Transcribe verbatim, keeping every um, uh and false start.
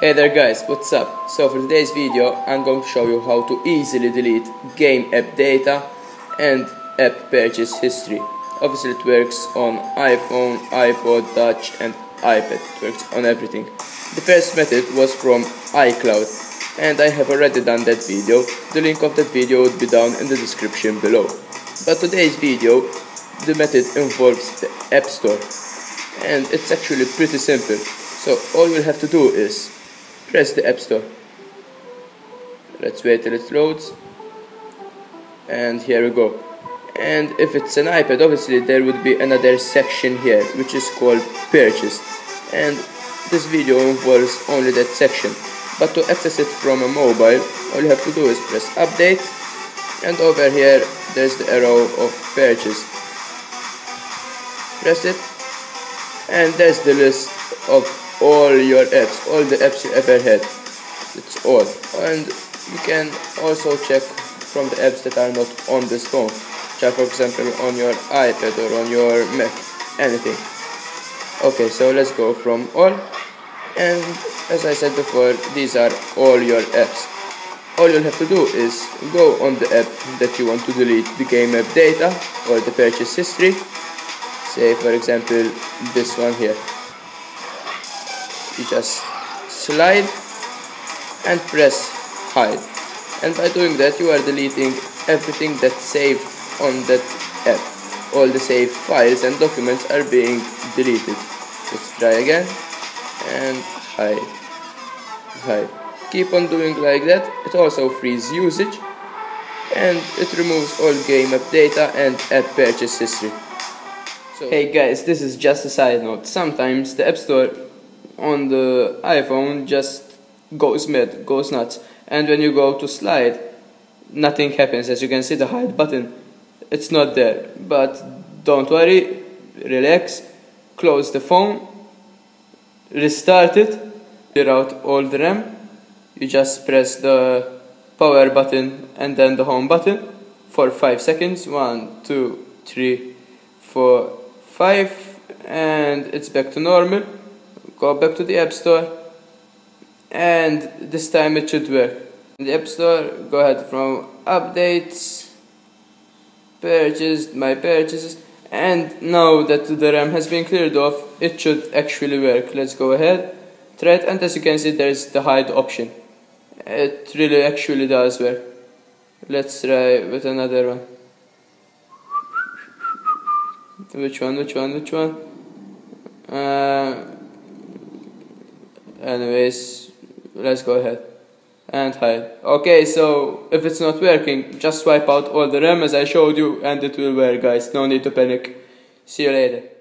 Hey there guys, what's up? So for today's video I'm going to show you how to easily delete game app data and app purchase history. Obviously it works on iPhone, iPod Touch and iPad. It works on everything. The first method was from iCloud and I have already done that video. The link of that video would be down in the description below. But today's video, the method involves the App Store and it's actually pretty simple. So all you'll have to do is press the App Store. Let's wait till it loads. And here we go. And if it's an iPad, obviously there would be another section here which is called purchased, and this video involves only that section. But to access it from a mobile, all you have to do is press update, and over here there's the arrow of purchased. Press it, and there's the list of all your apps, all the apps you ever had. It's all. And you can also check from the apps that are not on this phone, which are for example on your iPad or on your Mac, anything. Okay, so let's go from all, and as I said before, these are all your apps. All you'll have to do is go on the app that you want to delete the game app data or the purchase history, say for example this one here. You just slide and press hide, and by doing that you are deleting everything that's saved on that app. All the saved files and documents are being deleted. Let's try again and hide, hide. Keep on doing like that. It also frees usage and it removes all game app data and app purchase history. So, hey guys, this is just a side note. Sometimes the App Store on the iPhone just goes mad, goes nuts, and when you go to slide, nothing happens. As you can see, the hide button, it's not there. But don't worry, relax, close the phone, restart it, clear out all the RAM. You just press the power button and then the home button for five seconds, one, two, three, four, five, and it's back to normal. Go back to the App Store, and this time it should work. In the App Store, go ahead from updates, purchased, my purchases, and now that the RAM has been cleared off, it should actually work. Let's go ahead, try it, and as you can see, there's the hide option. It really actually does work. Let's try with another one. Which one, which one, which one? Uh, Anyways, let's go ahead and hide. Okay, so if it's not working, just swipe out all the RAM as I showed you and it will work, guys. No need to panic. See you later.